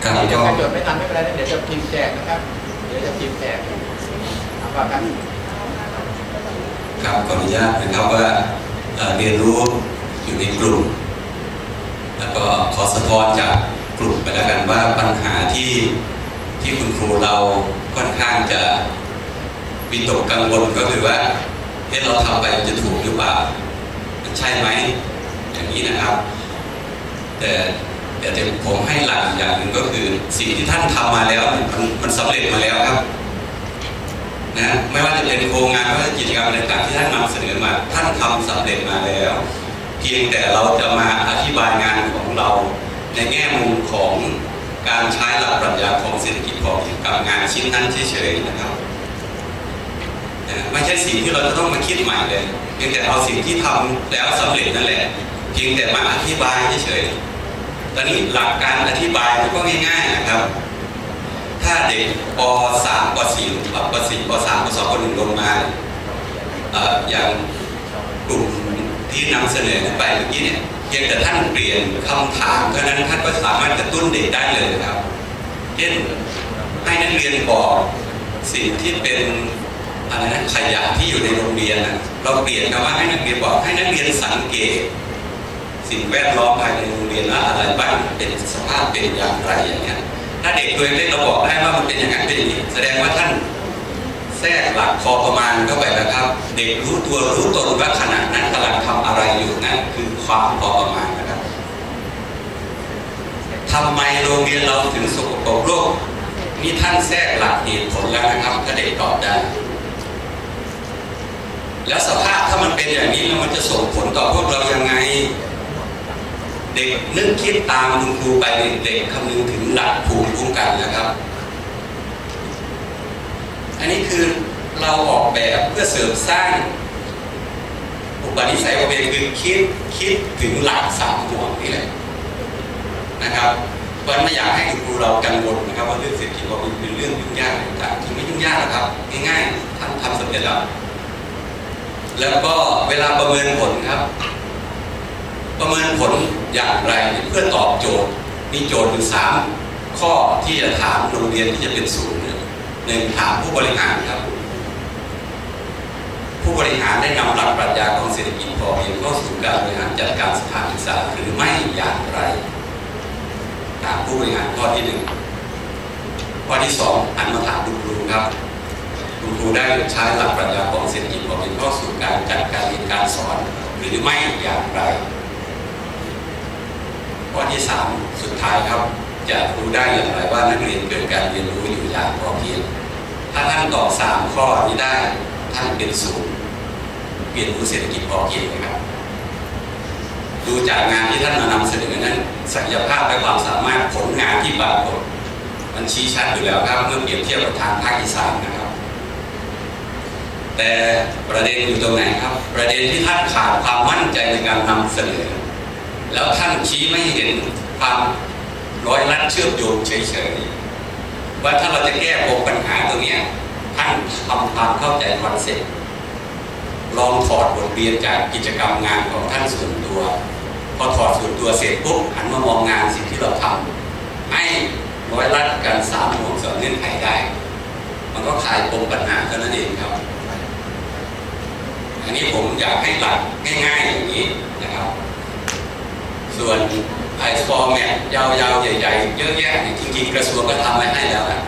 เดี๋ยวถ้าจดไม่ทันไม่เป็นไรเดี๋ยวจะพิมพ์แจกนะครับเดี๋ยวจะพิมพ์แจกครับว่ากันครับขออนุญาตนะครับว่าเรียนรู้อยู่ในกลุ่มแล้วก็ขอสะท้อนจากกลุ่มไปแล้วกันว่าปัญหาที่คุณครูเราค่อนข้างจะมีตกกังวลก็คือว่าเราทำไปจะถูกหรือเปล่ามันใช่ไหมอย่างนี้นะครับแต่ผมให้หลักอย่างหนึ่งก็คือสิ่งที่ท่านทำมาแล้วมันสำเร็จมาแล้วครับนะไม่ว่าจะเป็นโครงงานไม่ว่าจะกิจกรรมอะไรต่างที่ท่านนำเสนอมาท่านทำสำเร็จมาแล้วเพียงแต่เราจะมาอธิบายงานของเราในแง่มุมของการใช้หลักปรัชญาของเศรษฐกิจพอเพียงกับงานชิ้นนั้นเฉยๆนะครับไม่ใช่สิ่งที่เราจะต้องมาคิดใหม่เลยเพียงแต่เอาสิ่งที่ทำแล้วสำเร็จนั่นแหละเพียงแต่มาอธิบายเฉยๆตอนนี้หลักการอธิบายมันก็ง่ายๆนะครับถ้าเด็กป .3 ป .4 ป .4 ป .3 ป .2 ป .1 ลงมาอย่างกลุ่มที่นำเสนอไปเมื่อกี้เนี่ยเพียงแต่ท่านเปลี่ยนคำถามเท่านั้นท่านก็สามารถกระตุ้นเด็กได้เลยครับเช่นให้นักเรียนบอกสิ่งที่เป็นอะไรนะขยะที่อยู่ในโรงเรียนนะเราเปลี่ยนคำว่าให้นักเรียนบอกให้นักเรียนสังเกตสิ่งแวดล้อมภายในโรงเรียนว่าอะไรบ้างเป็นสภาพเป็นอย่างไรอย่างเงี้ยถ้าเด็กตัวเล็กเราบอกได้ว่ามันเป็นอย่างนั้นเป็นอย่างนี้แสดงว่าท่านแทรกหลักพอประมาณเข้าไปแล้วครับเด็กรู้ตัวรู้ตนว่าขณะนั้นกำลังทำอะไรอยู่นั่นคือความพอประมาณนะครับทำไมโรงเรียนเราถึงสกปรกโลกนี่ท่านแทรกหลักเหตุผลแล้วนะครับถ้าเด็กตอบได้แล้วสภาพถ้ามันเป็นอย่างนี้แล้วมันจะส่งผลต่อพวกเรายังไงเด็กนึกคิดตามคุณครูไปเด็กคำนึงถึงหลักภูมิคุ้มกันนะครับอันนี้คือเราออกแบบเพื่อเสริมสร้างอุปนิสัยประเพณีคือคิดถึงหลักสามห่วงนี่แหละนะครับวันไม่อยากให้คุณครูเรากังวลนะครับว่าเรื่องเศรษฐกิจเราเป็นเรื่องยุ่งยากต่างๆที่ไม่ยุ่งยากนะครับง่ายๆทำสำเร็จแล้วแล้วก็เวลาประเมินผลครับประเมินผลอย่างไรเพื่อตอบโจทย์มีโจทย์อยู่3ข้อที่จะถามโรงเรียนที่จะเป็นศูนย์1ถามผู้บริหารครับผู้บริหารได้นำหลักปรัชญาของเศรษฐกิจพอเพียงเข้าสู่การบริหารจัดการสถานศึกษาหรือไม่อย่างไรถามผู้บริหารข้อที่1ข้อที่2หันมาถามคุณครูครับคุณครูได้ใช้หลักปรัชญาของเศรษฐกิจพอเพียงเข้าสู่การจัดการเรียนการสอนหรือไม่อย่างไรข้อที่3สุดท้ายครับจะรู้ได้อย่างไรว่านักเรียนเกิดการเรียนรู้อยู่อย่างพอเพียงถ้าท่านตอบ3ข้อนี้ได้ท่านเป็นศูนย์เรียนรู้เศรษฐกิจพอเพียงนะครับดูจากงานที่ท่านมานำเสนอนั้นศักยภาพและความสามารถผลงานที่ปรากฏมันชี้ชัดอยู่แล้วครับเมื่อเปรียบเทียบกับทางภาคอีสานนะครับแต่ประเด็นอยู่ตรงไหนครับประเด็นที่ท่านขาดความมั่นใจในการนำเสนอแล้วท่านชี้ไม่เห็นความร้อยลัดเชื่อมโยงเฉยๆว่าถ้าเราจะแก้ปัญหาตรงนี้ท่านทำความเข้าใจคอนเซ็ปต์ลองถอดบทเรียนจากกิจกรรมงานของท่านส่วนตัวพอถอดส่วนตัวเสร็จปุ๊บหันมามองงานสิ่งที่เราทำให้ร้อยลัดกัน3ห่วงสองเงื่อนไขได้มันก็คลายปมปัญหาเท่านั้นเองครับอันนี้ผมอยากให้หลักง่ายๆอย่างนี้นะครับส่วนไอ้ฟอร์แมตยาวๆใหญ่ๆเยอะแยะจริงๆกระทรวงก็ทำไว้ให้แล้วนะ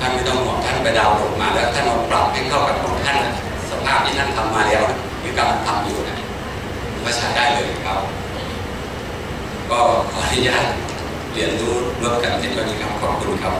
ท่านไม่ต้องห่วงท่านไปดาวน์โหลดมาแล้วท่านลองปรับให้เข้ากับของท่านสภาพที่ท่านทำมาแล้วหรือกำลังทำอยู่นะก็ใช้ได้เลยครับก็ขออนุญาตเรียนรู้ร่วมกันเช่นนี้ครับขอบคุณครับ